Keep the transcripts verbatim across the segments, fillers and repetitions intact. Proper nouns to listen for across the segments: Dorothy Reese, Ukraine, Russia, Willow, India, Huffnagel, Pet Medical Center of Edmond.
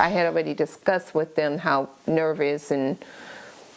I had already discussed with them how nervous and,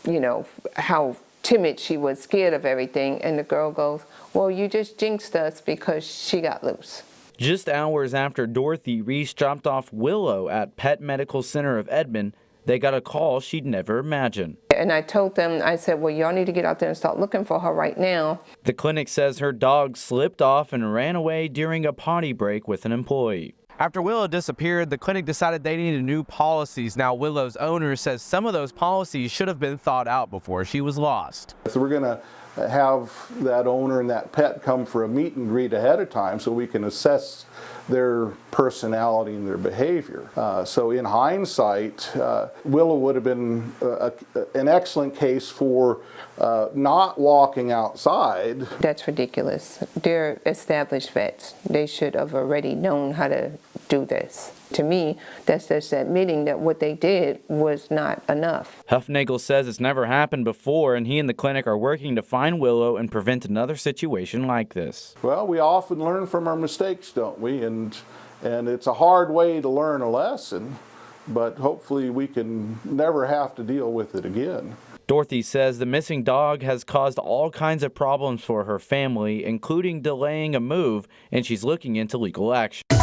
you know, how timid she was, scared of everything. And the girl goes, well, you just jinxed us because she got loose. Just hours after Dorothy Reese dropped off Willow at Pet Medical Center of Edmond, they got a call she'd never imagined. And I told them, I said, well, y'all need to get out there and start looking for her right now. The clinic says her dog slipped off and ran away during a potty break with an employee. After Willow disappeared, the clinic decided they needed new policies. Now, Willow's owner says some of those policies should have been thought out before she was lost. So we're going to have that owner and that pet come for a meet and greet ahead of time so we can assess their personality and their behavior. Uh, so in hindsight, uh, Willow would have been a, a, an excellent case for uh, not walking outside. That's ridiculous. They're established vets. They should have already known how to do this. To me, that's just admitting that what they did was not enough. Huffnagel says it's never happened before, and he and the clinic are working to find Willow and prevent another situation like this. Well, we often learn from our mistakes, don't we? And, and it's a hard way to learn a lesson, but hopefully we can never have to deal with it again. Dorothy says the missing dog has caused all kinds of problems for her family, including delaying a move, and she's looking into legal action.